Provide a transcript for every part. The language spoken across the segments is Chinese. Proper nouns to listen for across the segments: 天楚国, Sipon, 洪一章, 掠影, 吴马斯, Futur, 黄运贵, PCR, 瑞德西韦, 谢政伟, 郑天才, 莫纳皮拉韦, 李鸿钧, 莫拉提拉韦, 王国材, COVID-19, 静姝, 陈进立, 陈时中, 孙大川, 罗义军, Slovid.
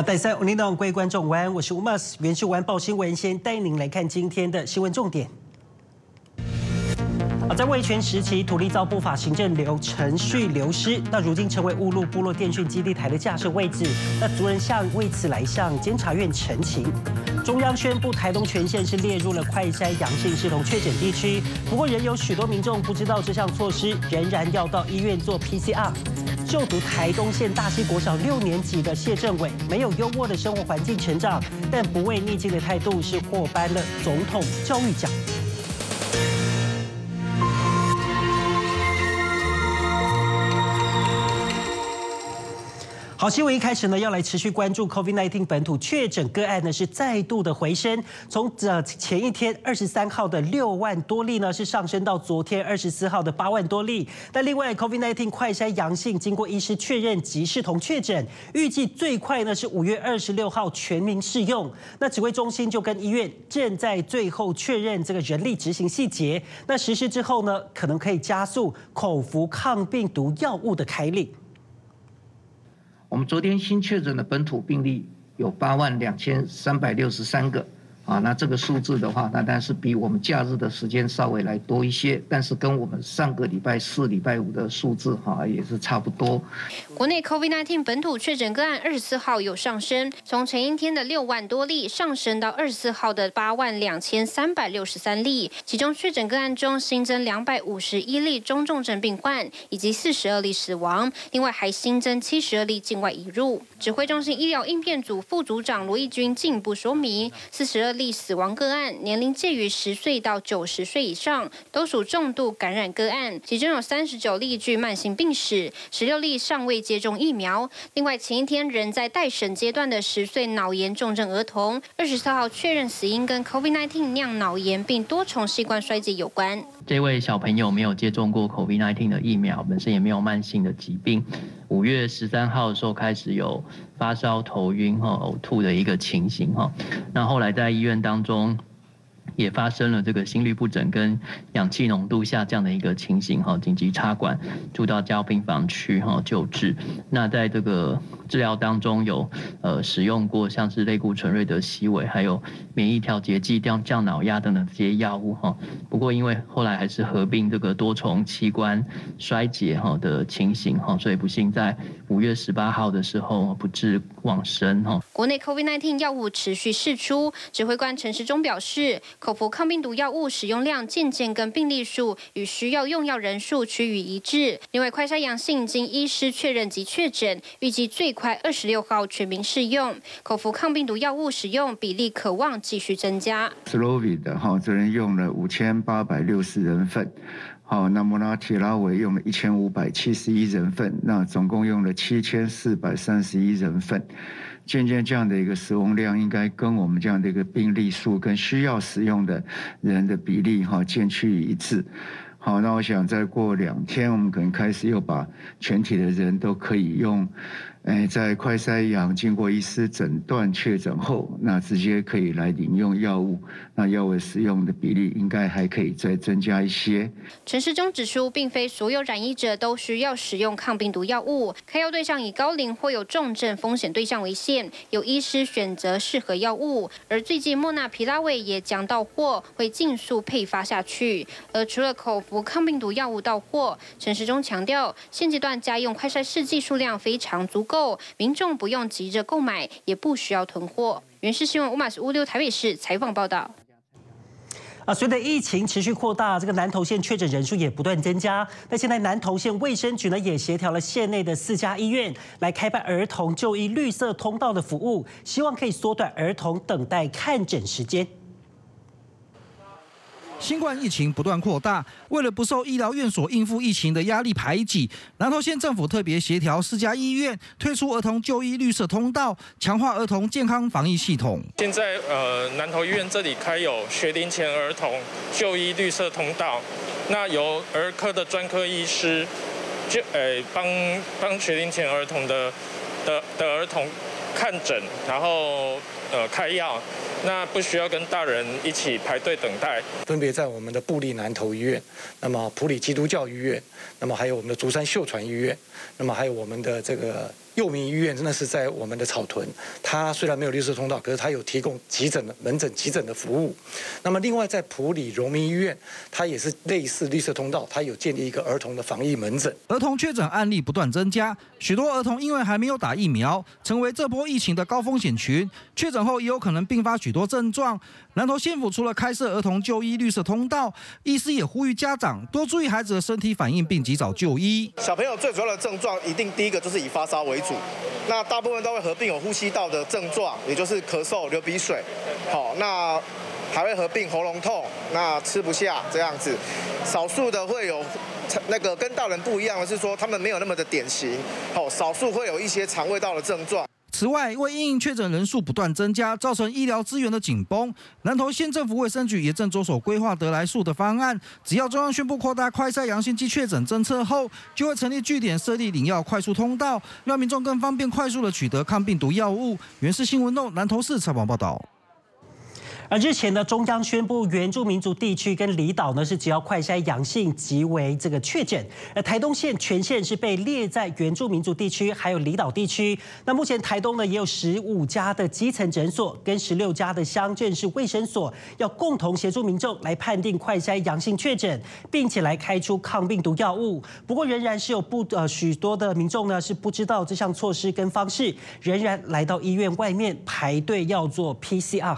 好，大家好，领导各位观众晚安，我是吴马斯，原视晚报新闻先带您来看今天的新闻重点。 在味全时期，土地遭不法行政流程序流失，那如今成为雾鹿部落电讯基地台的架设位置，那族人为此来向监察院陈情。中央宣布台东全县是列入了快筛阳性视同确诊地区，不过仍有许多民众不知道这项措施，仍然要到医院做 PCR。就读台东县大溪国小6年级的谢政伟，没有优渥的生活环境成长，但不畏逆境的态度是获颁了总统教育奖。 好，新闻一开始呢，要来持续关注 COVID-19 本土确诊个案呢是再度的回升，从前一天23号的6万多例呢，是上升到昨天24号的8万多例。那另外 COVID-19 快筛阳性，经过医师确认即视同确诊，预计最快呢是5月26号全民适用。那指挥中心就跟医院正在最后确认这个人力执行细节。那实施之后呢，可能可以加速口服抗病毒药物的开立。 我们昨天新确诊的本土病例有82363个，啊，那这个数字的话，那当然是比我们假日的时间稍微来多一些，但是跟我们上个礼拜4、礼拜5的数字哈也是差不多。国内 COVID-19 本土确诊个案24号有上升，从前一天的6万多例上升到24号的82363例，其中确诊个案中新增251例中重症病患以及42例死亡，另外还新增72例境外移入。指挥中心医疗应变组副组长罗义军进一步说明，42例死亡个案年龄介于10岁到90岁以上，都属重度感染个案，其中有39例具慢性病史，16例尚未接种疫苗。另外，前一天仍在待审阶段的10岁脑炎重症儿童，24号确认死因跟 COVID-19 酿脑炎并多重器官衰竭有关。这位小朋友没有接种过 COVID-19 的疫苗，本身也没有慢性的疾病。5月13号的时候开始有发烧、头晕、呕吐的一个情形哈，那后来在 医院当中也发生了这个心律不整跟氧气浓度下降的一个情形哈，紧急插管住到加护病房区哈救治。那在这个治疗当中有使用过像是类固醇、瑞德西韦，还有免疫调节剂、降脑压等等这些药物哈。不过因为后来还是合并这个多重器官衰竭哈的情形哈，所以不幸在5月18号的时候不治往生哈。国内 COVID-19 药物持续释出，指挥官陈时中表示， 口服抗病毒药物使用量渐渐跟病例数与需要用药人数趋于一致。另外，快筛阳性经医师确认及确诊，预计最快26号全民适用。口服抗病毒药物使用比例可望继续增加。Slovid 的哈，昨天用了5860人份，好，那莫拉提拉韦用了1571人份，那总共用了7431人份。 渐渐这样的一个使用量，应该跟我们这样的一个病例数跟需要使用的人的比例哈渐趋一致。好，那我想再过2天，我们可能开始又把全体的人都可以用，在快筛阳经过医师诊断确诊后，那直接可以来领用药物，那药物使用的比例应该还可以再增加一些。陈时中指出，并非所有染疫者都需要使用抗病毒药物，开药对象以高龄或有重症风险对象为限。 有医师选择适合药物，而最近莫纳皮拉韦也将到货，会尽速配发下去。而除了口服抗病毒药物到货，陈时中强调，现阶段家用快筛试剂数量非常足够，民众不用急着购买，也不需要囤货。原视新闻556台北市采访报道。 随着疫情持续扩大，这个南投县确诊人数也不断增加。那现在南投县卫生局呢也协调了县内的4家医院来开办儿童就医绿色通道的服务，希望可以缩短儿童等待看诊时间。 新冠疫情不断扩大，为了不受医疗院所应付疫情的压力排挤，南投县政府特别协调4家医院推出儿童就医绿色通道，强化儿童健康防疫系统。现在南投医院这里开有学龄前儿童就医绿色通道，那由儿科的专科医师就帮学龄前儿童的儿童看诊，然后开药。 那不需要跟大人一起排队等待，分别在我们的部立南投医院，那么埔里基督教医院，那么还有我们的竹山秀传医院，那么还有我们的这个。佑民医院真的是在我们的草屯，它虽然没有绿色通道，可是它有提供门诊急诊的服务。那么另外在埔里荣民医院，它也是类似绿色通道，它有建立一个儿童的防疫门诊。儿童确诊案例不断增加，许多儿童因为还没有打疫苗，成为这波疫情的高风险群。确诊后也有可能并发许多症状。南投县府除了开设儿童就医绿色通道，医师也呼吁家长多注意孩子的身体反应，并及早就医。小朋友最主要的症状一定第一个就是以发烧为主，那大部分都会合并有呼吸道的症状，也就是咳嗽、流鼻水，好，那还会合并喉咙痛，那吃不下这样子。少数的会有那个跟大人不一样的是说，他们没有那么的典型，好，少数会有一些肠胃道的症状。 此外，为因应确诊人数不断增加，造成医疗资源的紧绷，南投县政府卫生局也正着手规划得来速的方案。只要中央宣布扩大快筛阳性及确诊政策后，就会成立据点，设立领药快速通道，让民众更方便快速的取得抗病毒药物。原视新闻弄南投市采访报道。 而日前呢，中央宣布原住民族地区跟离岛呢是只要快筛阳性即为这个确诊。而台东县全县是被列在原住民族地区还有离岛地区。那目前台东呢也有15家的基层诊所跟16家的乡镇市卫生所，要共同协助民众来判定快筛阳性确诊，并且来开出抗病毒药物。不过仍然是有许多的民众呢是不知道这项措施跟方式，仍然来到医院外面排队要做 PCR。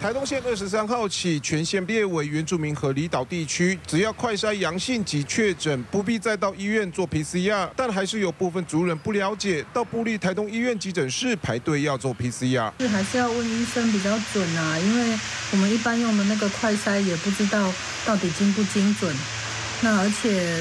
台东县23号起，全县列为原住民和离岛地区，只要快筛阳性及确诊，不必再到医院做 PCR。但还是有部分族人不了解，到部立台东医院急诊室排队要做 PCR。是还是要问医生比较准啊，因为我们一般用的那个快筛也不知道到底精不精准。那而且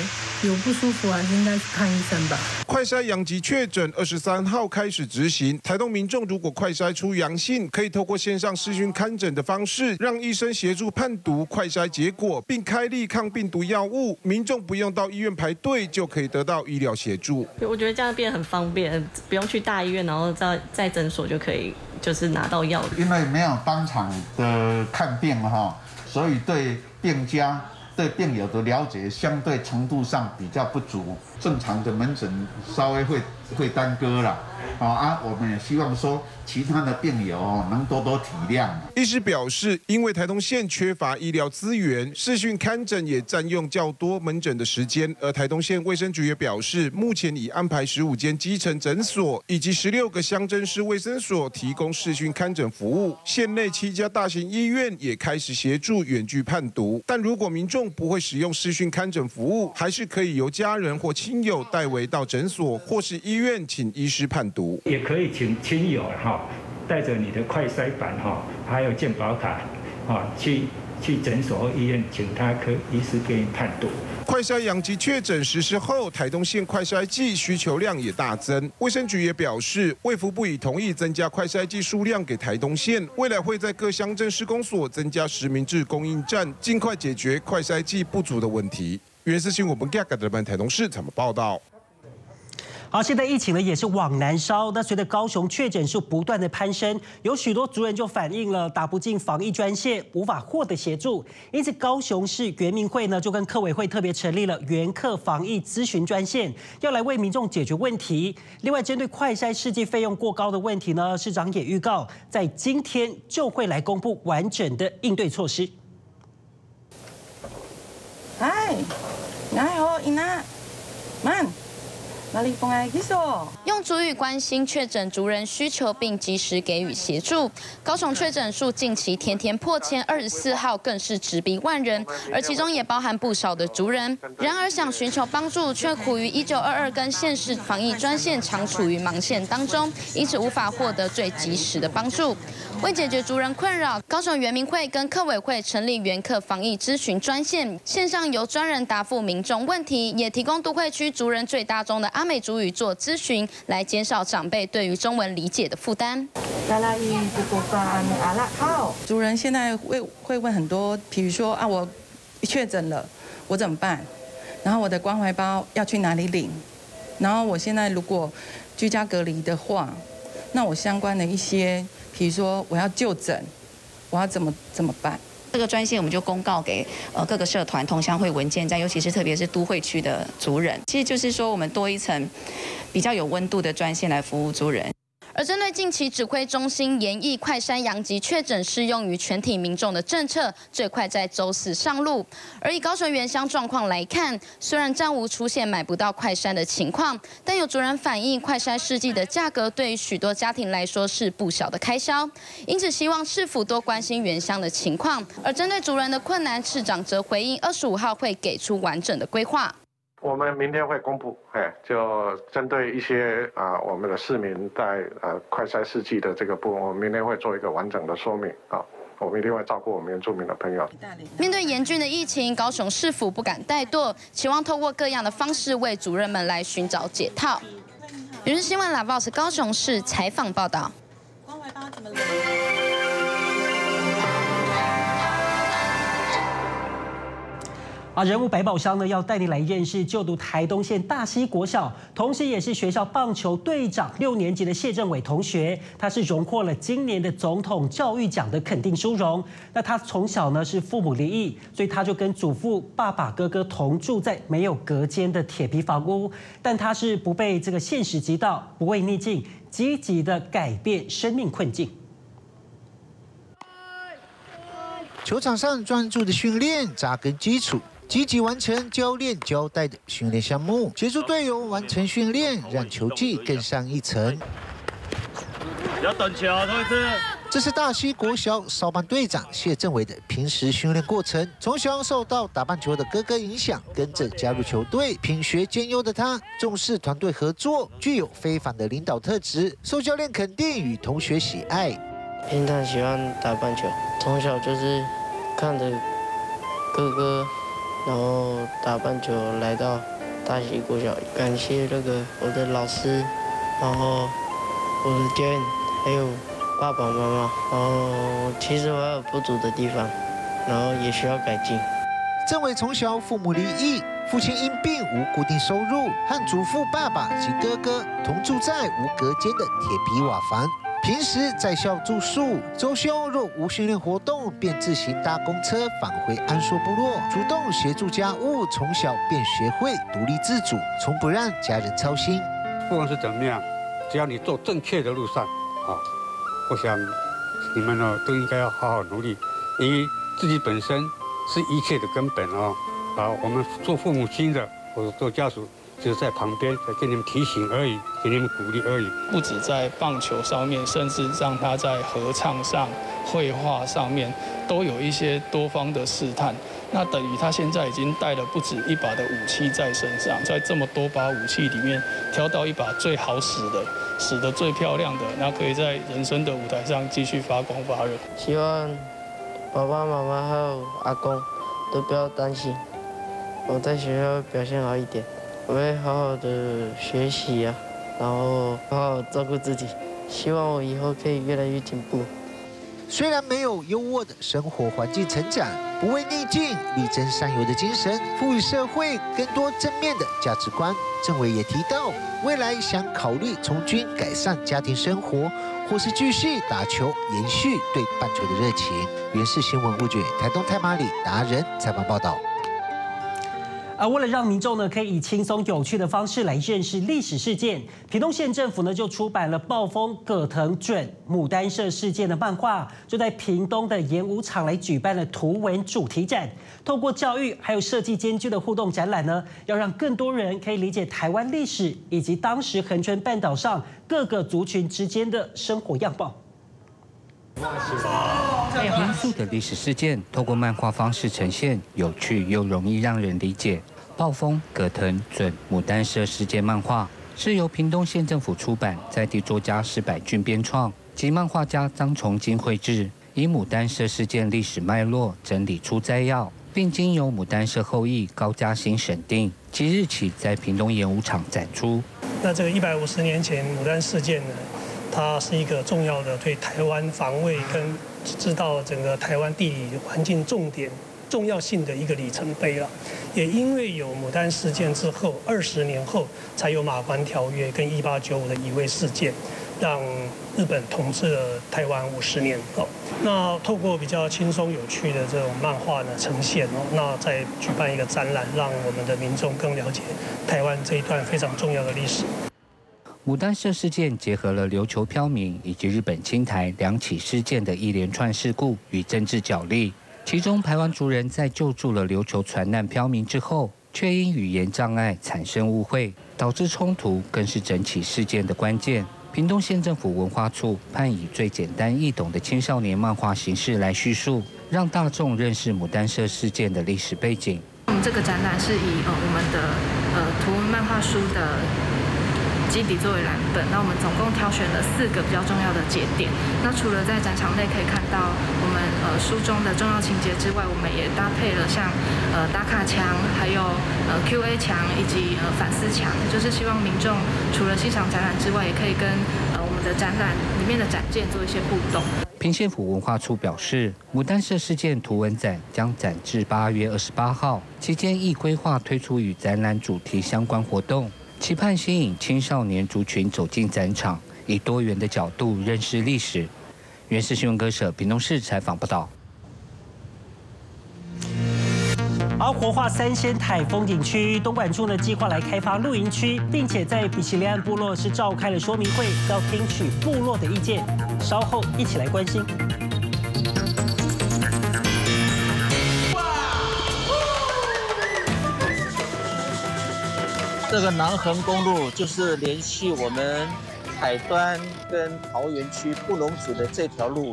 有不舒服还是应该去看医生吧。快筛阳性确诊23号开始执行，台东民众如果快筛出阳性，可以透过线上视讯看诊的方式，让医生协助判读快筛结果，并开立抗病毒药物，民众不用到医院排队就可以得到医疗协助。我觉得这样变得很方便，不用去大医院，然后在诊所就可以就是拿到药。因为没有当场的看病哈，所以对病家。 对病友的了解相对程度上比较不足，正常的门诊稍微会耽搁啦。啊，我们也希望说其他的病友能多多体谅。医师表示，因为台东县缺乏医疗资源，视讯看诊也占用较多门诊的时间。而台东县卫生局也表示，目前已安排15间基层诊所以及16个乡镇市卫生所提供视讯看诊服务。县内7家大型医院也开始协助远距判读，但如果民众 不会使用视讯看诊服务，还是可以由家人或亲友代为到诊所或是医院，请医师判读。也可以请亲友哈，带着你的快筛板哈，还有健保卡啊，去诊所或医院，请他医师给你判读。 快筛阳性确诊实施后，台东县快筛剂需求量也大增。卫生局也表示，卫福部已同意增加快筛剂数量给台东县，未来会在各乡镇市公所增加实名制供应站，尽快解决快筛剂不足的问题。原视新闻本嘉的台东市怎么报道？ 而现在疫情呢也是往南烧，那随着高雄确诊数不断的攀升，有许多族人就反映了打不进防疫专线，无法获得协助，因此高雄市原民会呢就跟客委会特别成立了原客防疫咨询专线，要来为民众解决问题。另外，针对快筛试剂费用过高的问题呢，市长也预告在今天就会来公布完整的应对措施。哎，哎呦，伊娜，慢。 用族语关心确诊族人需求，并及时给予协助。高雄确诊数近期天天破千，24号更是直逼10000人，而其中也包含不少的族人。然而，想寻求帮助，却苦于1922跟县市防疫专线常处于盲线当中，因此无法获得最及时的帮助。为解决族人困扰，高雄原民会跟客委会成立原客防疫咨询专线，线上由专人答复民众问题，也提供都会区族人最大宗的安。 阿美族语做咨询，来减少长辈对于中文理解的负担。族人现在会问很多，比如说啊，我确诊了，我怎么办？然后我的关怀包要去哪里领？然后我现在如果居家隔离的话，那我相关的一些，比如说我要就诊，我要怎么办？这个专线我们就公告给各个社团、同乡会、文件站，尤其是特别是都会区的族人。其实就是说，我们多一层比较有温度的专线来服务族人。 而针对近期指挥中心研议快筛阳极确诊适用于全体民众的政策，最快在周四上路。而以高雄原乡状况来看，虽然暂无出现买不到快筛的情况，但有族人反映快筛试剂的价格对于许多家庭来说是不小的开销，因此希望市府多关心原乡的情况。而针对族人的困难，市长则回应25号会给出完整的规划。 我们明天会公布，就针对一些我们的市民在快筛试剂的这个部分，我们明天会做一个完整的说明啊。我们一定会照顾我们原住民的朋友。面对严峻的疫情，高雄市府不敢怠惰，期望透过各样的方式为族人们来寻找解套。每日新闻La Voz高雄市采访报道。 人物百宝箱呢，要带你来认识就读台东县大溪国小，同时也是学校棒球队长6年级的谢振伟同学，他是荣获了今年的总统教育奖的肯定殊荣。那他从小呢是父母离异，所以他就跟祖父、爸爸、哥哥同住在没有隔间的铁皮房屋，但他是不被这个现实击倒，不畏逆境，积极的改变生命困境。 球场上专注的训练，扎根基础，积极完成教练交代的训练项目，协助队友完成训练，让球技更上一层。要等球，同志。这是大溪国小少棒队长谢振伟的平时训练过程。从小受到打棒球的哥哥影响，跟着加入球队，品学兼优的他重视团队合作，具有非凡的领导特质，受教练肯定与同学喜爱。 平常喜欢打棒球，从小就是看着哥哥，然后打棒球来到大溪国小，感谢那个我的老师，然后我的教练，还有爸爸妈妈。然后其实我还有不足的地方，然后也需要改进。郑伟从小父母离异，父亲因病无固定收入，和祖父、爸爸及哥哥同住在无隔间的铁皮瓦房。 平时在校住宿，周休若无训练活动，便自行搭公车返回安硕部落，主动协助家务。从小便学会独立自主，从不让家人操心。不管是怎么样，只要你走正确的路上，我想你们都应该要好好努力，因为自己本身是一切的根本啊。好，我们做父母亲的，或者做家属。 就在旁边给你们提醒而已，给你们鼓励而已。不止在棒球上面，甚至让他在合唱上、绘画上面都有一些多方的试探。那等于他现在已经带了不止1把的武器在身上，在这么多把武器里面挑到1把最好使的、使得最漂亮的，那可以在人生的舞台上继续发光发热。希望爸爸妈妈还有阿公都不要担心，我在学校表现好一点。 我会好好的学习啊，然后好好照顾自己，希望我以后可以越来越进步。虽然没有优渥的生活环境成长，不畏逆境、力争上游的精神，赋予社会更多正面的价值观。政委也提到，未来想考虑从军，改善家庭生活，或是继续打球，延续对棒球的热情。原视新闻物卷，台东太麻里达人采访报道。 而为了让民众呢可以以轻松有趣的方式来认识历史事件，屏东县政府呢就出版了暴风葛藤准牡丹社事件的漫画，就在屏东的演武场来举办了图文主题展。透过教育还有设计兼具的互动展览呢，要让更多人可以理解台湾历史以及当时恒春半岛上各个族群之间的生活样貌。 严肃的历史事件，透过漫画方式呈现，有趣又容易让人理解。暴风葛藤准牡丹社事件漫画是由屏东县政府出版，在地作家施百俊编创，及漫画家张崇金绘制，以牡丹社事件历史脉络整理出摘要，并经由牡丹社后裔高嘉兴审定，即日起在屏东演武场展出。那这个150年前牡丹事件呢？ 它是一个重要的对台湾防卫跟知道整个台湾地理环境重点重要性的一个里程碑了。也因为有牡丹事件之后，20年后才有马关条约跟1895的乙未事件，让日本统治了台湾50年哦。那透过比较轻松有趣的这种漫画呢呈现哦，那再举办一个展览，让我们的民众更了解台湾这一段非常重要的历史。牡丹社事件结合了琉球漂民以及日本侵台两起事件的一连串事故与政治角力，其中排湾族人在救助了琉球船难漂民之后，却因语言障碍产生误会，导致冲突，更是整起事件的关键。 屏东县政府文化处盼以最简单易懂的青少年漫画形式来叙述，让大众认识牡丹社事件的历史背景。我们这个展览是以我们的图文漫画书的基底作为蓝本，那我们总共挑选了4个比较重要的节点。那除了在展场内可以看到我们书中的重要情节之外，我们也搭配了像打卡墙，还有Q&A 墙以及反思墙，就是希望民众除了欣赏展览之外，也可以跟我们的展览里面的展件做一些互动。屏县府文化处表示，牡丹社事件图文展将展至8月28号，期间亦规划推出与展览主题相关活动，期盼吸引青少年族群走进展场，以多元的角度认识历史。原视新闻歌手屏东市采访报道。 而活化3000台风景区，东莞处呢计划来开发露营区，并且在比奇里岸部落是召开了说明会，要听取部落的意见。稍后一起来关心。这个南横公路就是联系我们海端跟桃园区布农族的这条路。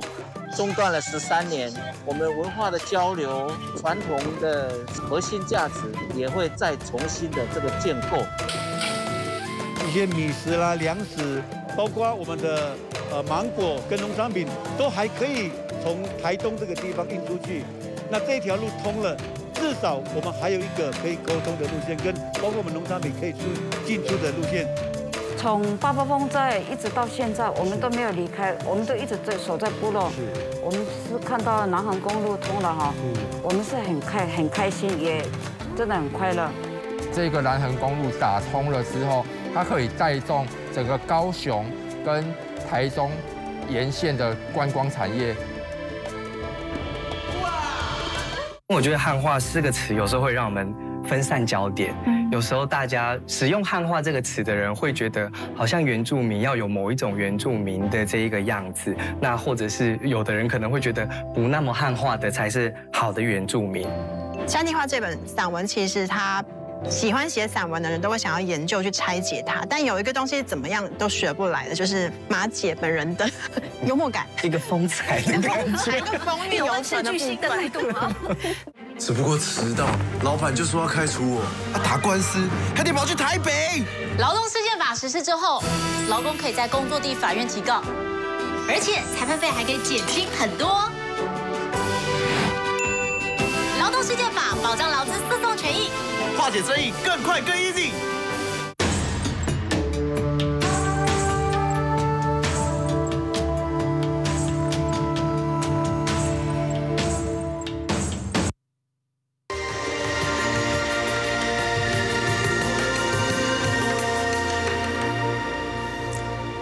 中断了13年，我们文化的交流、传统的核心价值也会再重新的这个建构。一些米食啦、粮食，包括我们的芒果跟农产品，都还可以从台东这个地方运出去。那这条路通了，至少我们还有一个可以沟通的路线，跟包括我们农产品可以进出的路线。 从八八风灾一直到现在，我们都没有离开，我们都一直在守在部落。我们是看到南横公路通了哈，我们是很开心，也真的很快乐。这个南横公路打通了之后，它可以带动整个高雄跟台中沿线的观光产业。我觉得汉化这个词有时候会让我们 分散焦点，有时候大家使用汉化这个词的人会觉得，好像原住民要有某一种原住民的这一个样子，那或者是有的人可能会觉得不那么汉化的才是好的原住民。山地化这本散文，其实他喜欢写散文的人都会想要研究去拆解它，但有一个东西怎么样都学不来的，就是马姐本人的幽默感，一个风采的感觉，一个风韵犹存的态度吗？只不过迟到，老板就说要开除我，他打官司还得跑去台北。劳动事件法实施之后，劳工可以在工作地法院提告，而且裁判费还可以减轻很多。劳动事件法保障劳资诉讼权益，化解争议更快更 easy。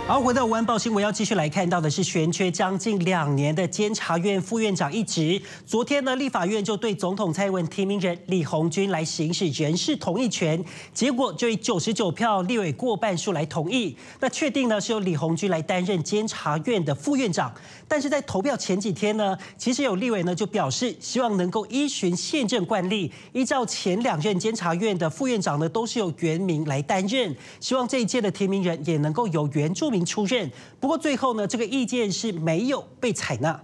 好，回到《午安报新闻》，要继续来看到的是悬缺将近2年的监察院副院长一职。昨天呢，立法院就对总统蔡英文提名人李鸿钧来行使人事同意权，结果就以99票立委过半数来同意，那确定呢是由李鸿钧来担任监察院的副院长。但是在投票前几天呢，其实有立委呢就表示，希望能够依循宪政惯例，依照前2任监察院的副院长呢都是由原民来担任，希望这一届的提名人也能够由原住民 出任，不过最后呢，这个意见是没有被采纳。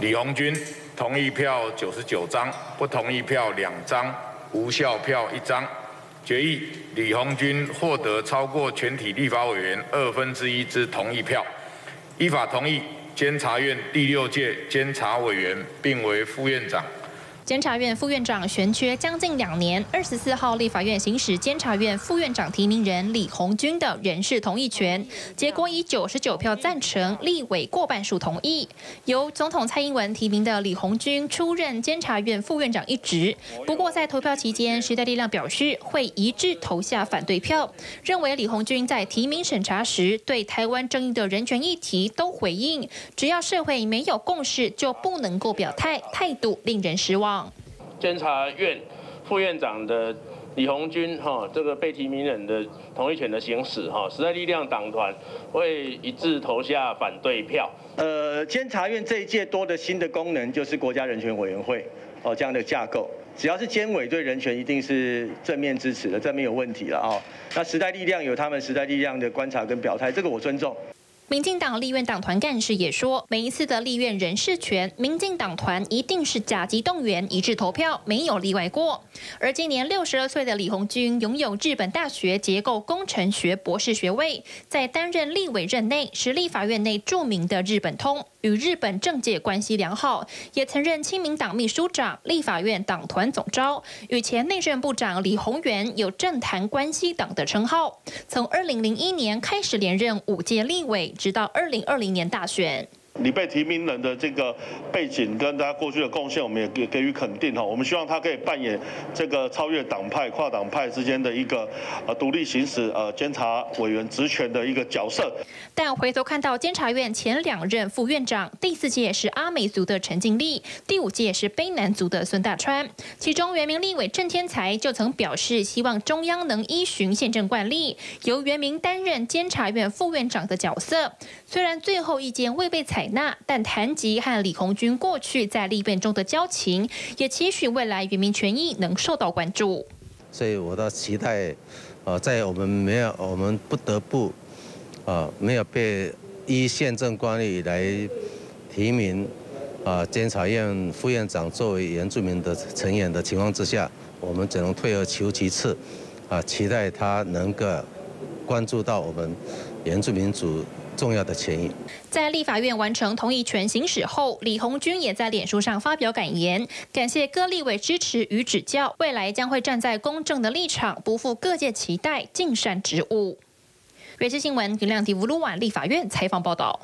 李鸿钧同意票99张，不同意票2张，无效票1张。决议李鸿钧获得超过全体立法委员1/2之同意票，依法同意监察院第6届监察委员并为副院长，监察院副院长悬缺将近2年，24号立法院行使监察院副院长提名人李鸿钧的人事同意权，结果以99票赞成，立委过半数同意，由总统蔡英文提名的李鸿钧出任监察院副院长一职。不过在投票期间，时代力量表示会一致投下反对票，认为李鸿钧在提名审查时对台湾争议的人权议题都回应，只要社会没有共识就不能够表态，态度令人失望。 监察院副院长的李鸿钧，这个被提名人的同意权的行使，时代力量党团会一致投下反对票。监察院这一届多的新的功能就是国家人权委员会这样的架构，只要是监委对人权一定是正面支持的，这没有问题了那时代力量有他们时代力量的观察跟表态，这个我尊重。 民进党立院党团干事也说，每一次的立院人事权，民进党团一定是甲级动员一致投票，没有例外过。而今年62岁的李鸿钧拥有日本大学结构工程学博士学位，在担任立委任内是立法院内著名的日本通，与日本政界关系良好，也曾任亲民党秘书长、立法院党团总召，与前内政部长李鸿源有政坛关系党的称号。从2001年开始连任5届立委。 直到2020年大选，你被提名人的这个背景跟大家过去的贡献，我们也给予肯定。我们希望他可以扮演这个超越党派、跨党派之间的一个独立行使监察委员职权的一个角色。但回头看到监察院前2任副院长，第4届是阿美族的陈进立，第5届是卑南族的孙大川。其中原民立委郑天才就曾表示，希望中央能依循宪政惯例，由原民担任监察院副院长的角色。 虽然最后意见未被采纳，但谈及和李鸿钧过去在立院中的交情，也期许未来原民权益能受到关注。所以我的期待，在我们不得不，没有被依宪政惯例来提名，监察院副院长作为原住民的成员的情况之下，我们只能退而求其次，期待他能够关注到我们原住民族。 重要的权益，在立法院完成同意权行使后，李鸿钧也在脸书上发表感言，感谢各立委支持与指教，未来将会站在公正的立场，不负各界期待，尽善职务。瑞士新闻，云亮迪乌鲁瓦立法院采访报道。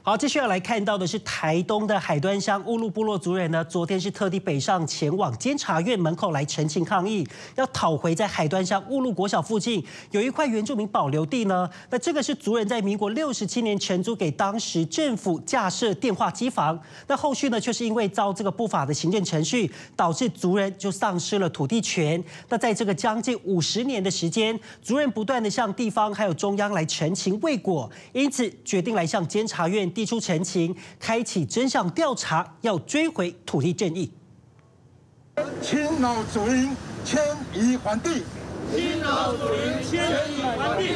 好，继续要来看到的是台东的海端乡乌路部落族人呢，昨天是特地北上前往监察院门口来陈情抗议，要讨回在海端乡乌路国小附近有一块原住民保留地呢。那这个是族人在民国67年承租给当时政府架设电话机房，那后续呢却是因为遭这个不法的行政程序，导致族人就丧失了土地权。那在这个将近50年的时间，族人不断的向地方还有中央来陈情未果，因此决定来向监察院。 提出陈情，开启真相调查，要追回土地正义。侵扰族人迁移还地，侵扰族人迁移还地。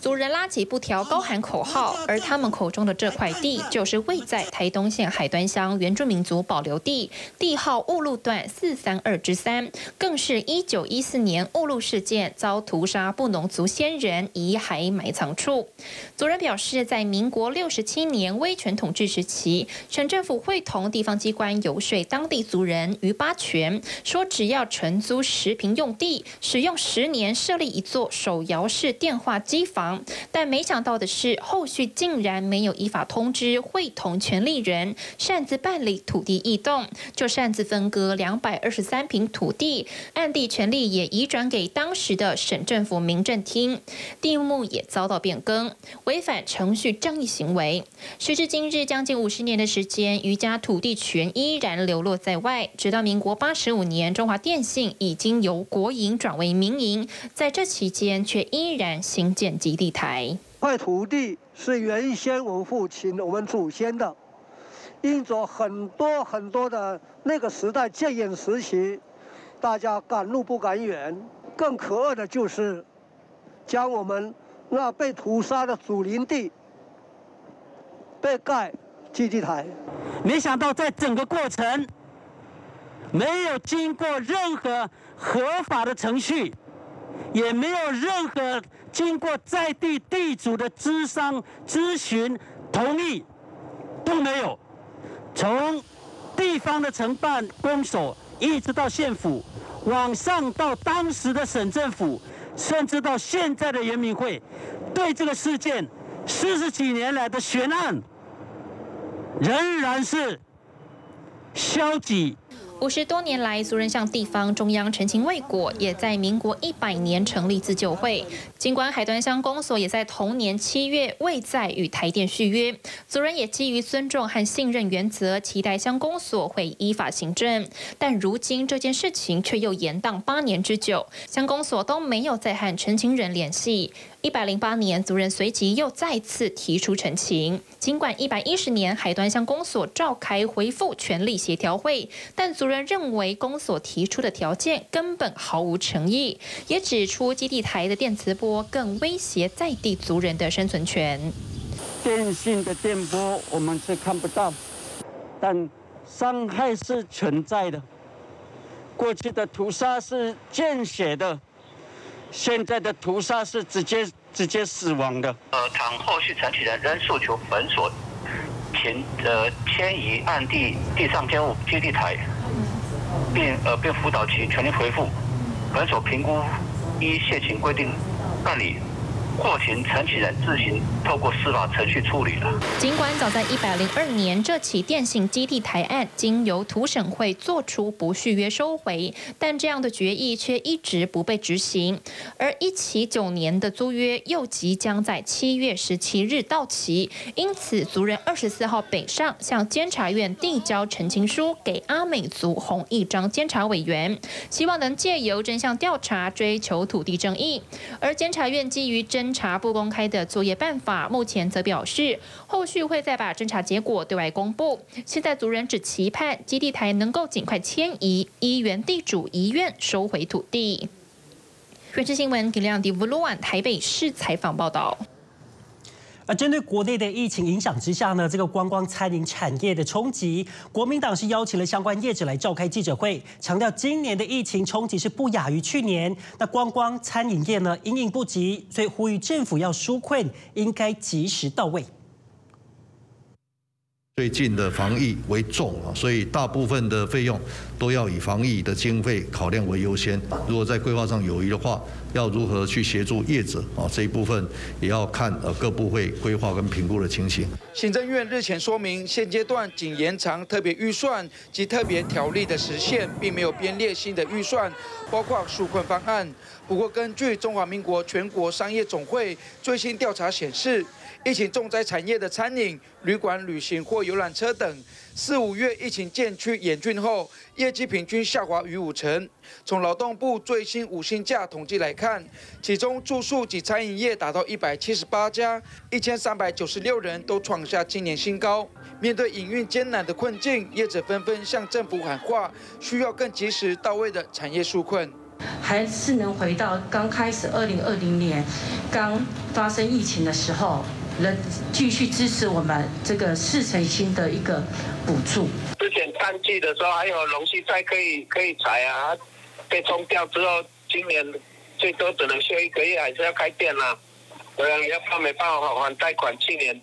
族人拉起布条，高喊口号，而他们口中的这块地，就是位在台东县海端乡原住民族保留地，地号雾路段432之3，更是1914年雾路事件遭屠杀布农族先人遗骸埋藏处。族人表示，在民国67年威权统治时期，省政府会同地方机关游说当地族人于巴权，说只要承租10坪用地，使用10年设立一座手摇式电话机。 房，但没想到的是，后续竟然没有依法通知会同权利人，擅自办理土地异动，就擅自分割223坪土地，按地权利也移转给当时的省政府民政厅，地目也遭到变更，违反程序正义行为。时至今日，将近50年的时间，余家土地权依然流落在外，直到民国85年，中华电信已经由国营转为民营，在这期间却依然兴建。 基地台块土地是原先我们父亲、我们祖先的，因着很多的那个时代戒严时期，大家敢怒不敢言。更可恶的就是，将我们那被屠杀的祖林地被盖基地台。没想到在整个过程，没有经过任何合法的程序。 也没有任何经过在地地主的咨商、咨询、同意，都没有。从地方的承办公所，一直到县府，往上到当时的省政府，甚至到现在的原民会，对这个事件40几年来的悬案，仍然是消极。 50多年来，族人向地方、中央陈情未果，也在民国100年成立自救会。尽管海端乡公所也在同年7月未再与台电续约，族人也基于尊重和信任原则，期待乡公所会依法行政。但如今这件事情却又延宕8年之久，乡公所都没有再和陈情人联系。 108年，族人随即又再次提出陈情。尽管110年海端乡公所召开回复权力协调会，但族人认为公所提出的条件根本毫无诚意，也指出基地台的电磁波更威胁在地族人的生存权。电信的电波我们是看不到，但伤害是存在的。过去的屠杀是见血的。 现在的屠杀是直接死亡的。倘后续陈情人仍诉求本所迁移案地上建物基地台，并辅导其全力回复。本所评估依现行规定办理。 获请陈情人自行透过司法程序处理了。尽管早在102年这起电信基地台案经由土审会作出不续约收回，但这样的决议却一直不被执行。而179年的租约又即将在7月17日到期，因此族人24号北上向监察院递交陈情书给阿美族洪一章监察委员，希望能借由真相调查追求土地正义。而监察院基于侦查不公开的作业办法，目前则表示，后续会再把侦查结果对外公布。现在族人只期盼基地台能够尽快迁移，依原地主遗愿收回土地。瑞士新闻给亮迪布鲁安台北市采访报道。 而针对国内的疫情影响之下呢，这个观光餐饮产业的冲击，国民党是邀请了相关业者来召开记者会，强调今年的疫情冲击是不亚于去年。那观光餐饮业呢，因应不及，所以呼吁政府要纾困，应该及时到位。最近的防疫为重啊，所以大部分的费用都要以防疫的经费考量为优先。如果在规划上有余的话， 要如何去协助业者啊？这一部分也要看各部会规划跟评估的情形。行政院日前说明，现阶段仅延长特别预算及特别条例的时限，并没有编列新的预算，包括纾困方案。不过，根据中华民国全国商业总会最新调查显示，疫情重灾产业的餐饮、旅馆、旅行或游览车等，4、5月疫情渐趋严峻后，业绩平均下滑逾50%。 从劳动部最新5星价统计来看，其中住宿及餐饮业达到178家，1396人都创下今年新高。面对营运艰难的困境，业者纷纷向政府喊话，需要更及时到位的产业纾困，还是能回到刚开始2020年刚发生疫情的时候，能继续支持我们这个4成新的一个补助。之前3季的时候还有龙须菜可以采啊。 被冲掉之后，今年最多只能休1个月，还是要开店啦。对啊，要没办法还贷款，去年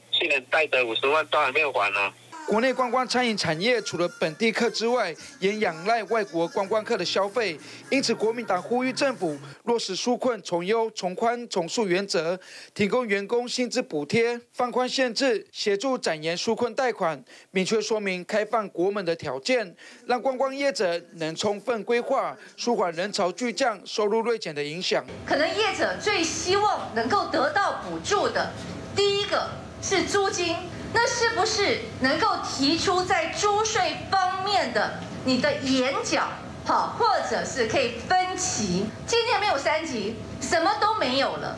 贷的50万都还没有还呢、啊。国内观光餐饮产业除了本地客之外，也仰赖外国观光客的消费，因此国民党呼吁政府落实纾困、从优、从宽、从速原则，提供员工薪资补贴、放宽限制，协助展延纾困贷款，明确说明开放国门的条件，让观光业者能充分规划，舒缓人潮巨降、收入锐减的影响。可能业者最希望能够得到补助的，第一个是租金。 那是不是能够提出在租税方面的你的延缴，好，或者是可以分期？今年没有3级，什么都没有了。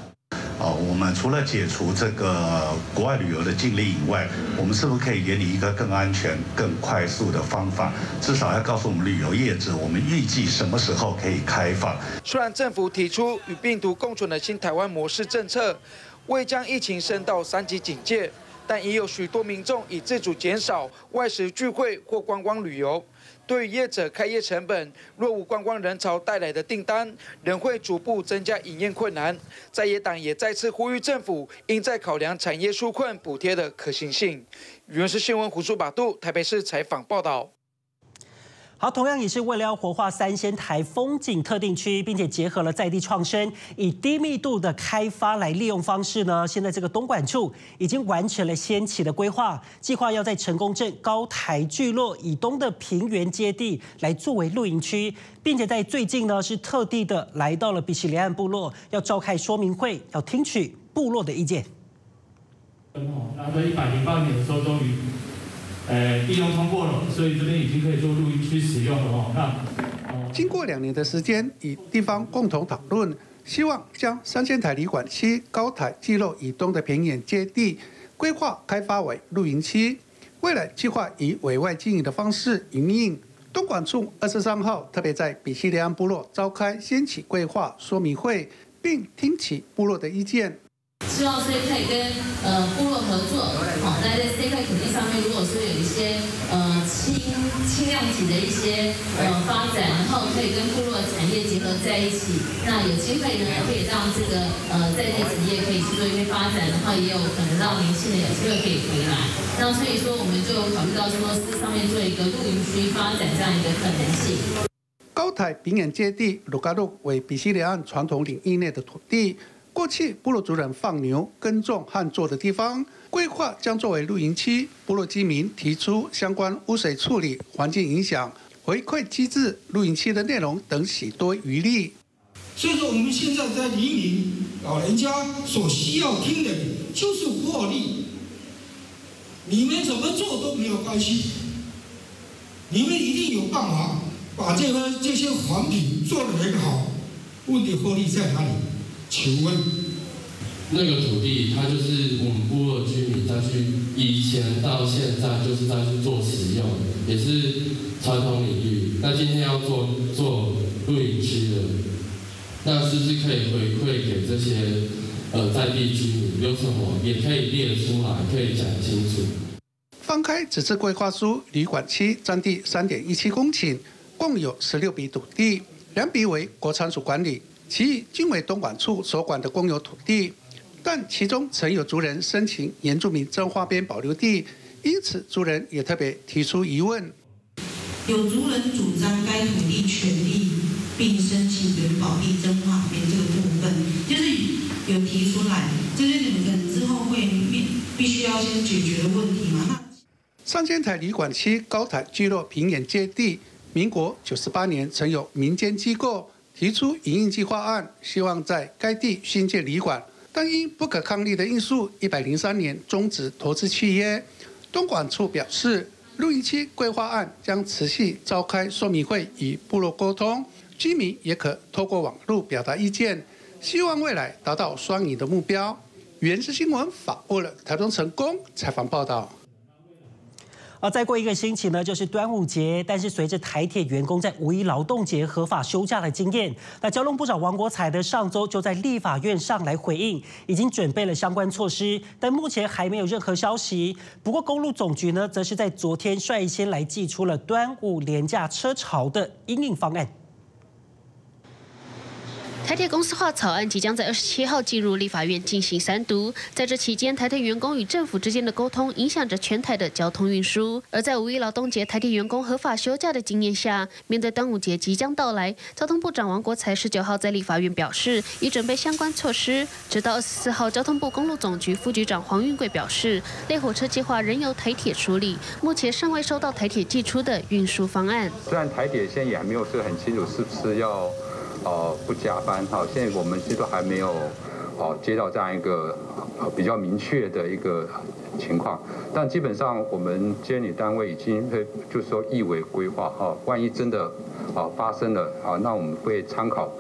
我们除了解除这个国外旅游的禁令以外，我们是不是可以研拟一个更安全、更快速的方法？至少要告诉我们旅游业者，我们预计什么时候可以开放？虽然政府提出与病毒共存的新台湾模式政策，未将疫情升到3级警戒。 但也有许多民众已自主减少外食聚会或观光旅游。对于业者开业成本，若无观光人潮带来的订单，仍会逐步增加营运困难。在野党也再次呼吁政府应在考量产业纾困补贴的可行性。原是新闻胡素把度台北市采访报道。好，同样也是为了要活化三仙台风景特定区，并且结合了在地创生，以低密度的开发来利用方式呢，现在这个东莞处已经完成了先期的规划，计划要在成功镇高台聚落以东的平原接地来作为露营区，并且在最近呢是特地的来到了比奇里岸部落，要召开说明会，要听取部落的意见。 那在108年的时候，终于，地用通过了，所以这边已经可以做露营区使用了哦。那经过2年的时间，与地方共同讨论，希望将三仙台旅馆区高台聚落以东的平原接地规划开发为露营区，未来计划以委外经营的方式营运。东莞处23号特别在比奇里岸部落召开先期规划说明会，并听取部落的意见。 希望这一块跟部落合作，好，那在这一块土地上面，如果说有一些轻量级的一些发展，然后可以跟部落产业结合在一起，那有机会呢可以让这个在地产业可以去做一些发展，然后也有可能让年轻人有机会可以回来。那所以说，我们就考虑到说是上面做一个露营区发展这样一个可能性。高台平原接地鲁嘎路为比奇里岸传统领域内的土地。 过去部落族人放牛、耕种、旱作的地方，规划将作为露营区。部落居民提出相关污水处理、环境影响、回馈机制、露营区的内容等许多余力。所以说，我们现在在黎明老人家所需要听的就是获利。你们怎么做都没有关系，你们一定有办法把这些环评做得很好。问题获利在哪里？ 请问，那个土地，它就是我们部落居民再去以前到现在就是再去做使用，也是传统领域。那今天要做露营区了，那是不是可以回馈给这些在地居民？有什么也可以列出来，可以讲清楚。翻开此次规划书，旅馆区占地3.17公顷，共有16笔土地，2笔为国产署管理。 其余均为东莞处所管的公有土地，但其中曾有族人申请原住民真花边保留地，因此族人也特别提出疑问。有族人主张该土地权利，并申请原保地真花边这个部分，就是有提出来，这是你们之后会必须要先解决的问题嘛？三仙台旅馆区高台聚落平原接地，民国98年曾有民间机构。 提出营运计划案，希望在该地新建旅馆，但因不可抗力的因素，103年终止投资契约。东莞处表示，露营区规划案将持续召开说明会与部落沟通，居民也可透过网络表达意见，希望未来达到双赢的目标。原视新闻访问了台中成功采访报道。 而再过1个星期呢，就是端午节。但是随着台铁员工在五一劳动节合法休假的经验，那交通部长王国材呢，上周就在立法院上来回应，已经准备了相关措施，但目前还没有任何消息。不过公路总局呢，则是在昨天率先来祭出了端午连假车潮的因应方案。 台铁公司化草案即将在27号进入立法院进行3读，在这期间，台铁员工与政府之间的沟通影响着全台的交通运输。而在五一劳动节台铁员工合法休假的经验下，面对端午节即将到来，交通部长王国材19号在立法院表示，已准备相关措施。直到24号，交通部公路总局副局长黄运贵表示，类火车计划仍由台铁处理，目前尚未收到台铁寄出的运输方案。虽然台铁现在也还没有是很清楚是不是要。 不加班哈，现在我们其实还没有接到这样一个比较明确的一个情况，但基本上我们监理单位已经会就是说意为规划哈，万一真的发生了那我们会参考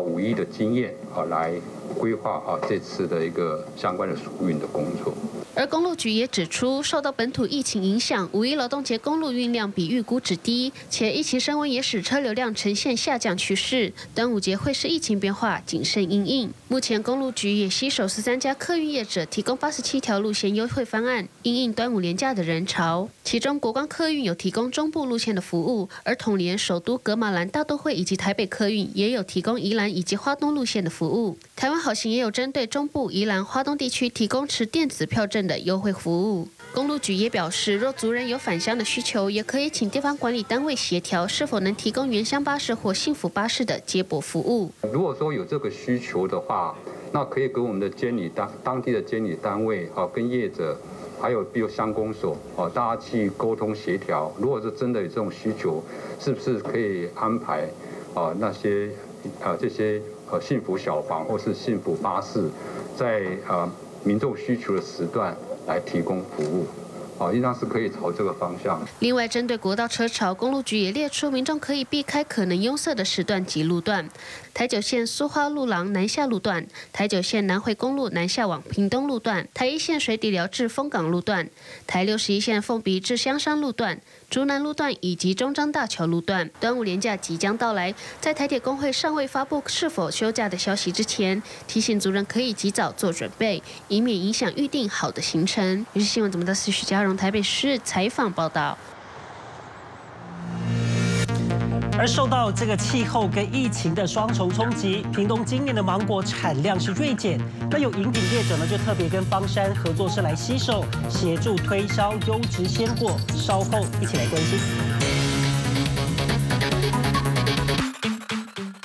五一的经验来规划这次的一个相关的疏运的工作。 而公路局也指出，受到本土疫情影响，五一劳动节公路运量比预估值低，且疫情升温也使车流量呈现下降趋势。端午节会是疫情变化，谨慎因应。目前公路局也携手13家客运业者提供87条路线优惠方案，因应端午连假的人潮。其中国光客运有提供中部路线的服务，而统联、首都、噶玛兰、大都会以及台北客运也有提供宜兰以及花东路线的服务。台湾好行也有针对中部、宜兰、花东地区提供持电子票证。证的优惠服务。公路局也表示，若族人有返乡的需求，也可以请地方管理单位协调是否能提供原乡巴士或幸福巴士的接驳服务。如果说有这个需求的话，那可以给我们的监理当地的监理单位啊，跟业者。 还有比如乡公所哦，大家去沟通协调。如果是真的有这种需求，是不是可以安排啊那些这些幸福小房或是幸福巴士，在民众需求的时段来提供服务？ 好，应当是可以朝这个方向。另外，针对国道车潮，公路局也列出民众可以避开可能拥塞的时段及路段：台九线苏花路廊南下路段、台九线南回公路南下往屏东路段、台一线水底寮至丰港路段、台61线凤鼻至香山路段、竹南路段以及中彰大桥路段。端午连假即将到来，在台铁工会尚未发布是否休假的消息之前，提醒族人可以及早做准备，以免影响预定好的行程。于是新闻怎么到徐家。 台北市采访报道。而受到这个气候跟疫情的双重冲击，屏东今年的芒果产量是锐减。那有饮品业者呢，就特别跟方山合作社来携手，协助推销优质鲜果。稍后一起来关心。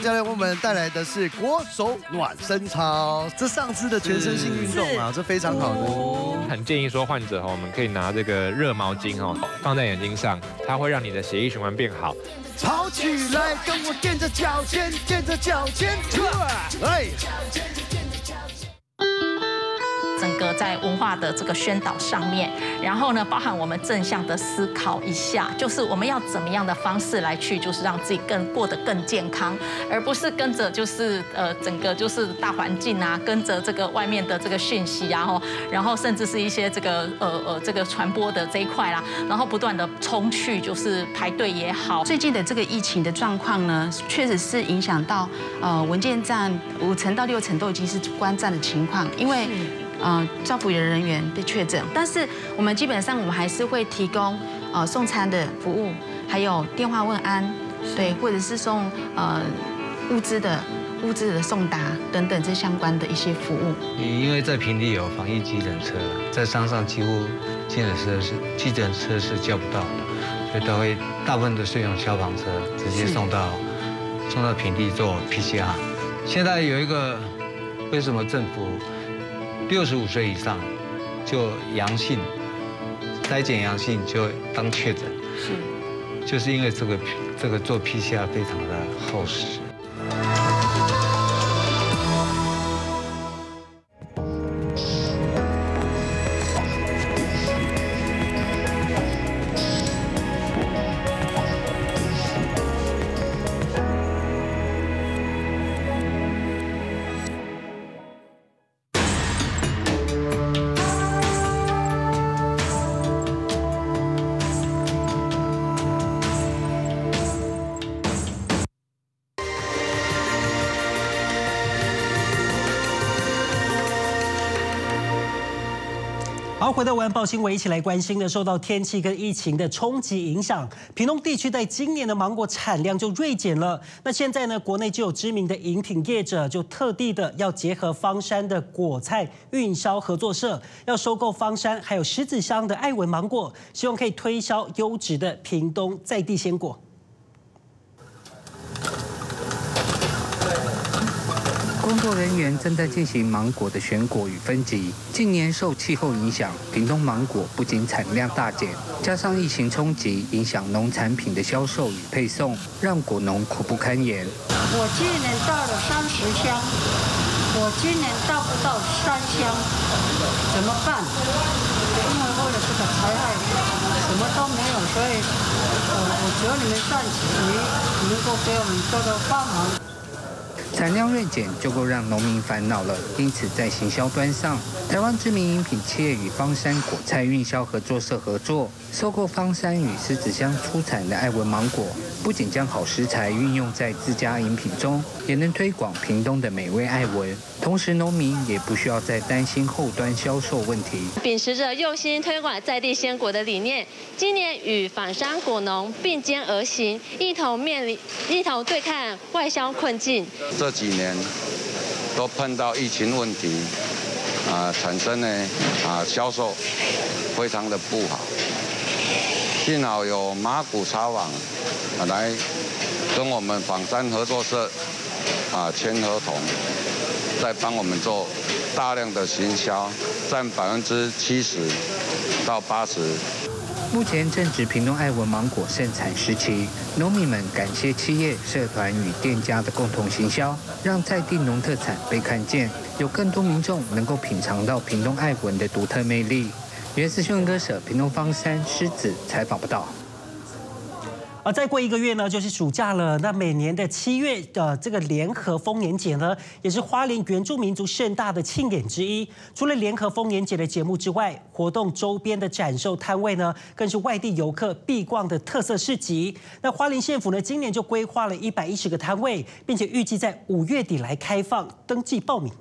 教练为我们带来的是国手暖身操，这上肢的全身性运动啊，这非常好的。 很建议说患者哈，我们可以拿这个热毛巾哈放在眼睛上，它会让你的血液循环变好。跑起来，跟我垫着脚尖，垫着脚尖，来！整个在文化的这个宣导上面，然后呢，包含我们正向的思考一下，就是我们要怎么样的方式来去，就是让自己更过得更健康，而不是跟着就是整个就是大环境啊，跟着这个外面的这个讯息啊，然后甚至是一些这个这个传播的这一块啦，然后不断的冲去就是排队也好。最近的这个疫情的状况呢，确实是影响到文件站5层到6层都已经是关站的情况，因为。 照顾人员被确诊，但是我们基本上我们还是会提供送餐的服务，还有电话问安，对，或者是送物资的送达等等这相关的一些服务。因为在平地有防疫急诊车，在山上几乎急诊车是叫不到的，所以他会大部分都是用消防车直接送到平地做 PCR。现在有一个为什么政府？ 65岁以上就阳性，筛检阳性就当确诊，是，就是因为这个做 PCR 非常的耗时。回到晚报新闻，一起来关心的，受到天气跟疫情的冲击影响，屏东地区在今年的芒果产量就锐减了。那现在呢，国内就有知名的饮品业者就特地的要结合方山的果菜运销合作社，要收购方山还有狮子乡的爱文芒果，希望可以推销优质的屏东在地鲜果。 工作人员正在进行芒果的选果与分级。近年受气候影响，屏东芒果不仅产量大减，加上疫情冲击，影响农产品的销售与配送，让果农苦不堪言。我去年到了30箱，我今年到不到3箱，怎么办？因为为了这个灾害，什么都没有，所以我求你们善举，能够给我们多多帮忙。 产量锐减就够让农民烦恼了，因此在行销端上，台湾知名饮品企业与方山果菜运销合作社合作，收购方山与狮子乡出产的爱文芒果，不仅将好食材运用在自家饮品中，也能推广屏东的美味爱文。同时，农民也不需要再担心后端销售问题。秉持着用心推广在地鲜果的理念，今年与仿山果农并肩而行，一同对抗外销困境。 这几年都碰到疫情问题，产生呢销售非常的不好。幸好有麻古茶网来跟我们仿山合作社签合同，再帮我们做大量的行销，占70%到80%。目前正值屏东爱文芒果盛产时期，农民们感谢企业、社团与店家的共同行销，让在地农特产被看见，有更多民众能够品尝到屏东爱文的独特魅力。原是新闻歌手屏东方山狮子采访报道。 而再过1个月呢，就是暑假了。那每年的7月的这个联合丰年节呢，也是花莲原住民族盛大的庆典之一。除了联合丰年节的节目之外，活动周边的展售摊位呢，更是外地游客必逛的特色市集。那花莲县府呢，今年就规划了110个摊位，并且预计在5月底来开放登记报名。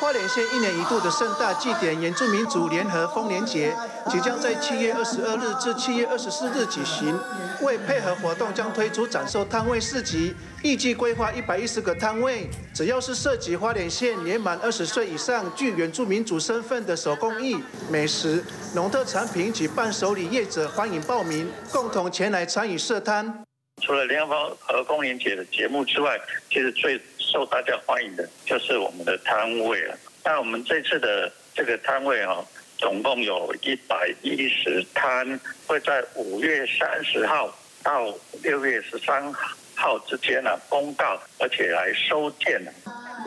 花莲县1年1度的盛大祭典原住民族联合丰年节，即将在7月22日至7月24日举行。为配合活动，将推出展售摊位4集，预计规划110个摊位。只要是涉及花莲县年满20岁以上具原住民族身份的手工艺、美食、农特产品及伴手礼业者，欢迎报名，共同前来参与设摊。 除了联合丰年节的节目之外，其实最受大家欢迎的就是我们的摊位了。那我们这次的这个摊位哦，总共有110摊，会在5月30号到6月13号之间呢公告，而且来收件。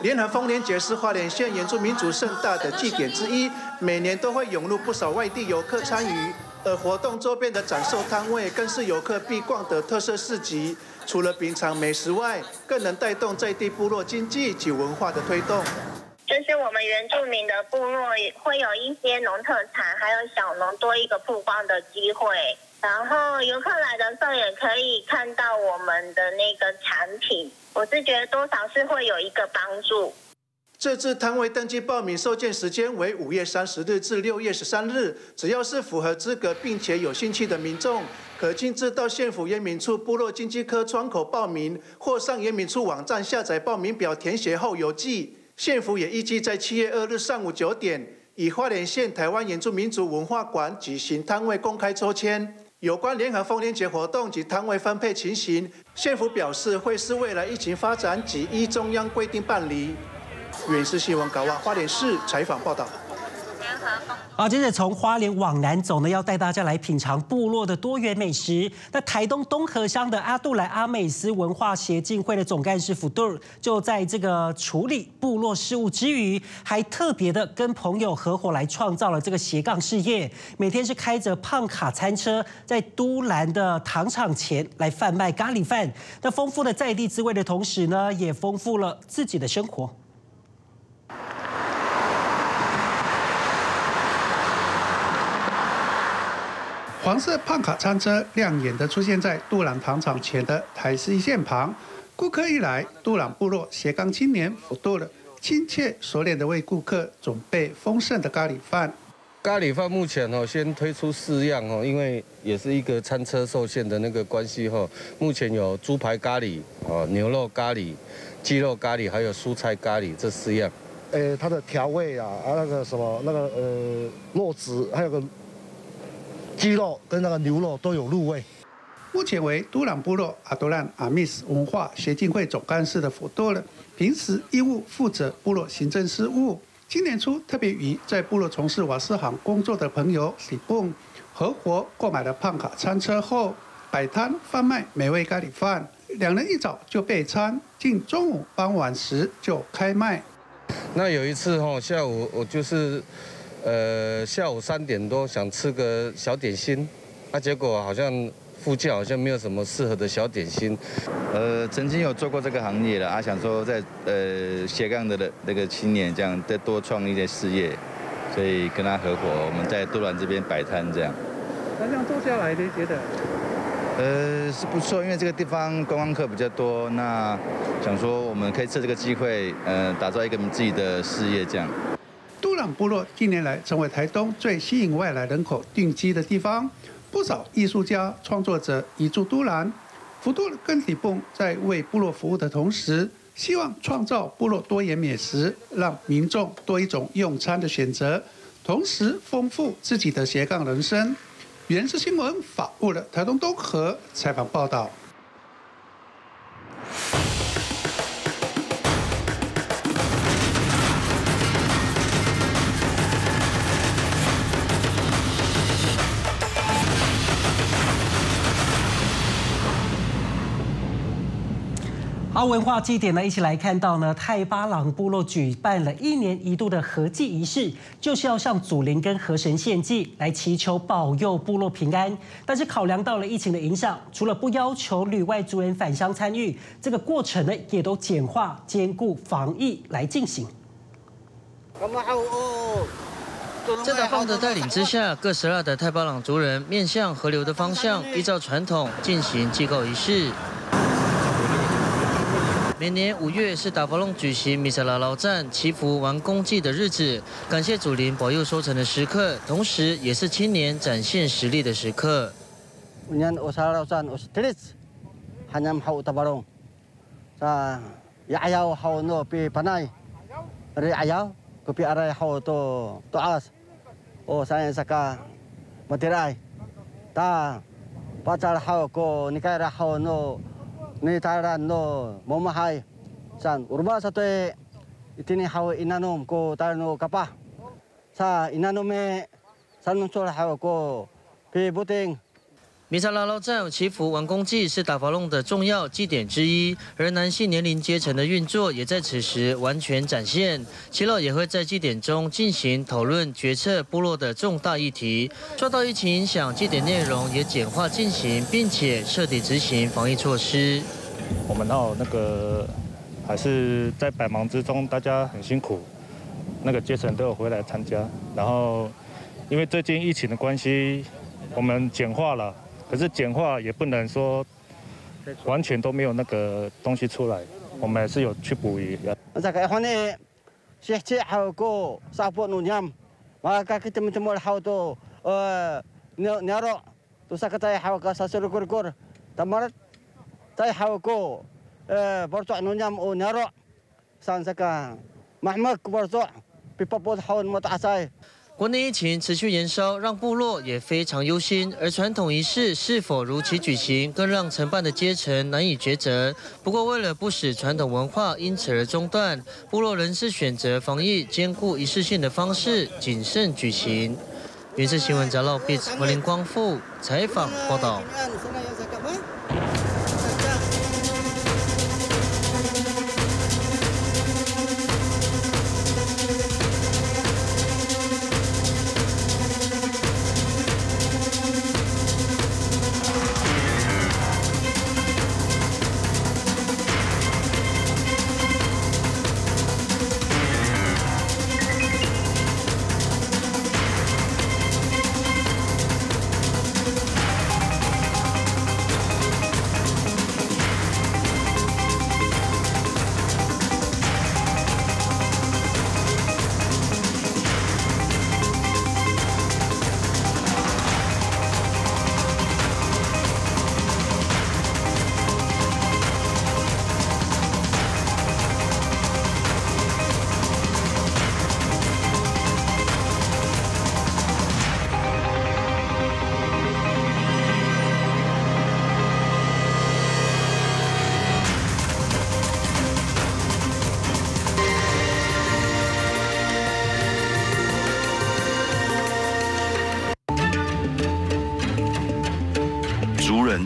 联合丰年节是花莲县原住民族盛大的祭典之一，每年都会涌入不少外地游客参与。 而活动周边的展售摊位更是游客必逛的特色市集，除了品尝美食外，更能带动在地部落经济及文化的推动。就是我们原住民的部落会有一些农特产，还有小农多一个曝光的机会。然后游客来的时候也可以看到我们的那个产品，我是觉得多少是会有一个帮助。 这次摊位登记报名收件时间为5月30日至6月13日，只要是符合资格并且有兴趣的民众，可亲自到县府原民处部落经济科窗口报名，或上原民处网站下载报名表填写后邮寄。县府也预计在7月2日上午9点，以花莲县台湾原住民族文化馆举行摊位公开抽签。 有关联合丰年节活动及摊位分配情形，县府表示会视未来疫情发展及依中央规定办理。 原是新闻稿啊，花莲市采访报道。好，接着从花莲往南走呢，要带大家来品尝部落的多元美食。那台东东河乡的阿杜莱阿美斯文化协进会的总干事Futur就在这个处理部落事务之余，还特别的跟朋友合伙来创造了这个斜杠事业。每天是开着胖卡餐车，在都兰的糖厂前来贩卖咖喱饭。那丰富的在地滋味的同时呢，也丰富了自己的生活。 黄色胖卡餐车亮眼地出现在杜朗糖厂前的台西线旁，顾客一来，杜朗部落斜杠青年Futur亲切熟练地为顾客准备丰盛的咖喱饭。咖喱饭目前哦，先推出4样哦，因为也是一个餐车受限的那个关系哦，目前有猪排咖喱哦、牛肉咖喱、鸡肉咖喱，还有蔬菜咖喱这4样。它的调味啊，那个什么那个肉质，还有个。 鸡肉跟那个牛肉都有入味。目前为都兰部落阿多兰阿密斯文化协进会总干事的Futur，平时义务负责部落行政事务。今年初特别与在部落从事瓦斯行工作的朋友Sipon合伙购买了胖卡餐车后，摆摊贩卖美味咖喱饭。两人一早就备餐，近中午傍晚时就开卖。那有一次哦，下午我就是。 下午3点多想吃个小点心，那、结果好像附近好像没有什么适合的小点心。曾经有做过这个行业了，想说在斜杠的那个青年这样再多创一些事业，所以跟他合伙，我们在都兰这边摆摊这样。那这样做下来，你觉得？是不错，因为这个地方观光客比较多，那想说我们可以趁这个机会，打造一个自己的事业这样。 都兰部落近年来成为台东最吸引外来人口定居的地方，不少艺术家、创作者移住都兰。Futur跟Sipon在为部落服务的同时，希望创造部落多元美食，让民众多一种用餐的选择，同时丰富自己的斜杠人生。原视新闻法务的台东东河采访报道。 好，文化祭典呢，一起来看到呢，泰巴朗部落举办了1年一度的合祭仪式，就是要向祖灵跟河神献祭，来祈求保佑部落平安。但是考量到了疫情的影响，除了不要求旅外族人返乡参与，这个过程呢，也都简化，兼顾防疫来进行。 在打炮的带领之下，各十二的泰巴朗族人面向河流的方向，依照传统进行祭告仪式。 每年5月是达巴隆举行米萨拉劳战祈福完工祭的日子，感谢祖灵保佑收成的时刻，同时也是青年展现实力的时刻。米萨拉劳战祈福完工祭是达法隆的重要祭典之一，而男性年龄阶层的运作也在此时完全展现。耆老也会在祭典中进行讨论决策部落的重大议题。受到疫情影响，祭典内容也简化进行，并且彻底执行防疫措施。 我们到还是在百忙之中，大家很辛苦，阶层都有回来参加。然后，因为最近疫情的关系，我们简化了，可是简化也不能说完全都没有东西出来，我们还是有去捕鱼。 国内疫情持续延烧，让部落也非常忧心。而传统仪式是否如期举行，更让承办的阶层难以抉择。不过，为了不使传统文化因此而中断，部落人士选择防疫兼顾仪式性的方式，谨慎举行。原视新闻杂报记者林光富采访报道。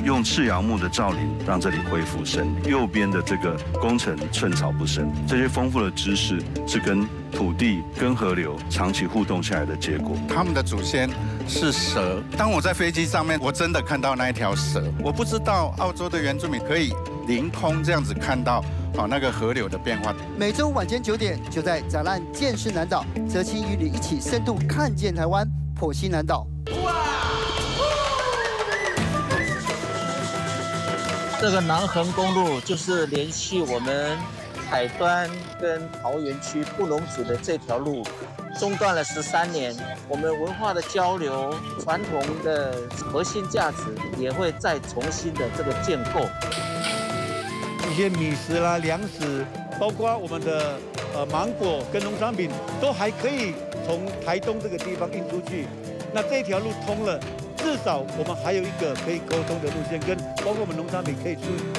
用赤杨木的造林，让这里恢复生命。右边的这个工程寸草不生，这些丰富的知识是跟土地、跟河流长期互动下来的结果。他们的祖先是蛇。当我在飞机上面，我真的看到那一条蛇。我不知道澳洲的原住民可以凌空这样子看到河流的变化。每周晚间9点，就在展览见识南岛，泽清与你一起深度看见台湾，剖析南岛。 这个南横公路就是联系我们海端跟桃园区布农族的这条路，中断了13年。我们文化的交流、传统的核心价值也会再重新的建构。些米食啦、粮食，包括我们的芒果跟农产品，都还可以从台东这个地方运出去。那这条路通了，至少我们还有一个可以沟通的路线，跟包括我们农产品可以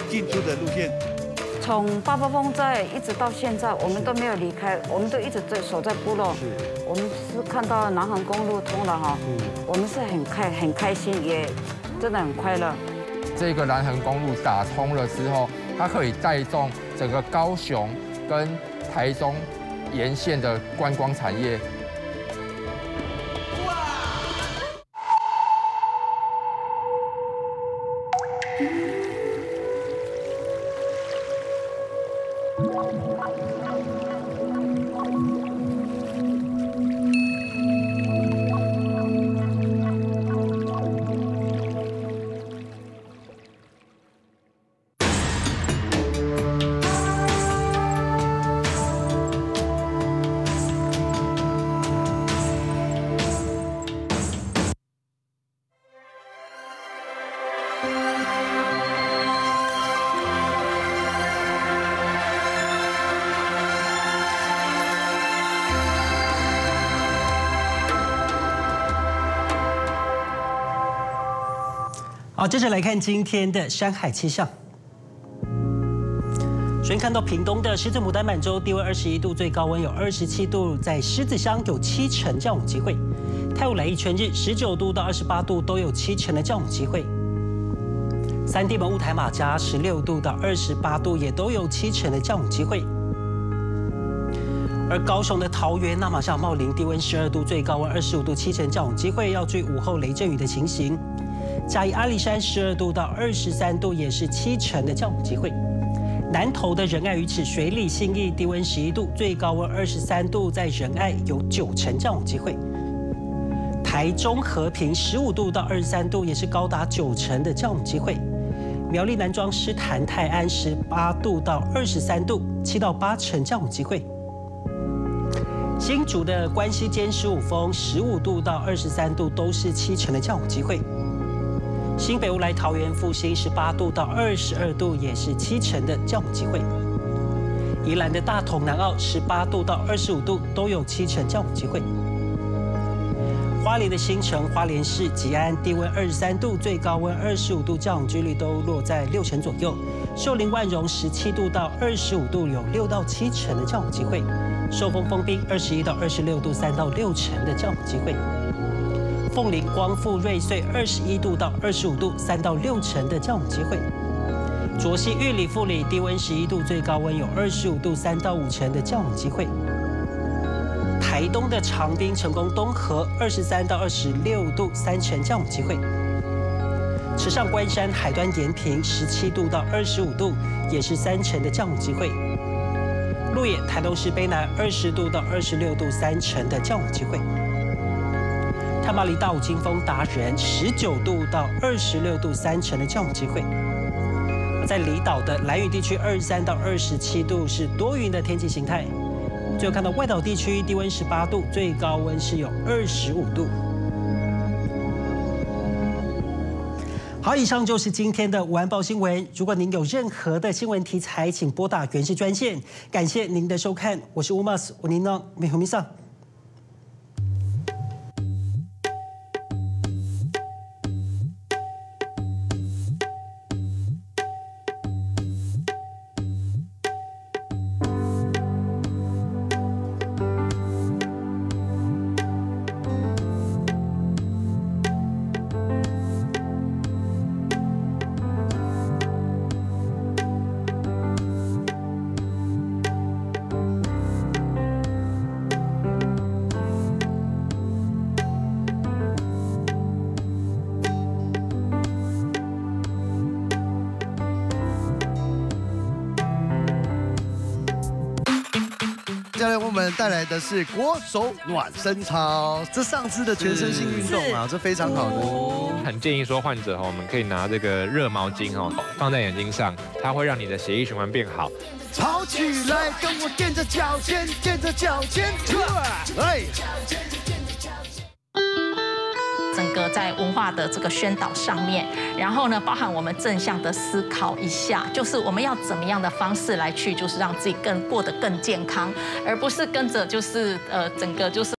进出的路线。从八八风灾一直到现在，我们都没有离开，我们都一直在守在部落。我们是看到南横公路通了哈，我们是很开心，也真的很快乐。 这个南横公路打通了之后，它可以带动整个高雄跟台中沿线的观光产业。哇！好，接着来看今天的山海气象。首先看到屏东的狮子牡丹满洲，低温21度，最高温有27度，在狮子乡有7成降雨机会。泰武来一全日19度到28度都有7成的降雨机会。三地门雾台马家16度到28度也都有7成的降雨机会。而高雄的桃园那马下茂林低温12度，最高温25度，7成降雨机会，要注意午后雷阵雨的情形。 嘉义阿里山12度到23度，也是7成的降雨机会。南投的仁爱鱼池水里信义低温11度，最高温23度，在仁爱有9成降雨机会。台中和平15度到23度，也是高达9成的降雨机会。苗栗南庄狮潭泰安18度到23度，7到8成降雨机会。 新竹的关西间15峰15度到23度都是7成的降雨机会。新北乌来桃园复兴18度到22度也是7成的降雨机会。宜兰的大同南澳18度到25度都有7成降雨机会。花莲的新城花莲市吉安低温23度，最高温25度，降雨几率都落在6成左右。秀林万荣17度到25度有6到7成的降雨机会。 受风封冰21到26度，3到6成的降雨机会。凤林光复瑞穗21度到25度，3到6成的降雨机会。卓溪玉里富里低温11度，最高温有25度，3到5成的降雨机会。台东的长滨成功东河23到26度，3成降雨机会。池上关山海端延平17度到25度，也是3成的降雨机会。 鹿野台东市卑南20度到26度，3成的降雨机会。太麻里大武金峰达人19度到26度，3成的降雨机会。在离岛的兰屿地区23到27度是多云的天气形态。最后看到外岛地区低温18度，最高温是有25度。好，以上就是今天的午安报新闻。如果您有任何的新闻题材，请拨打原视专线。感谢您的收看，我是 Umas 我您呢，美红弥上。带来的是国手暖身操，这上肢的全身性运动啊，这非常好的。很建议说患者哈，我们可以拿这个热毛巾哦，放在眼睛上，它会让你的血液循环变好。跑起来，跟我踮着脚尖，踮着脚尖，来。整个在文化的这个宣导上面，然后呢，包含我们正向的思考一下，就是我们要怎么样的方式来去，就是让自己更过得更健康，而不是跟着就是整个就是。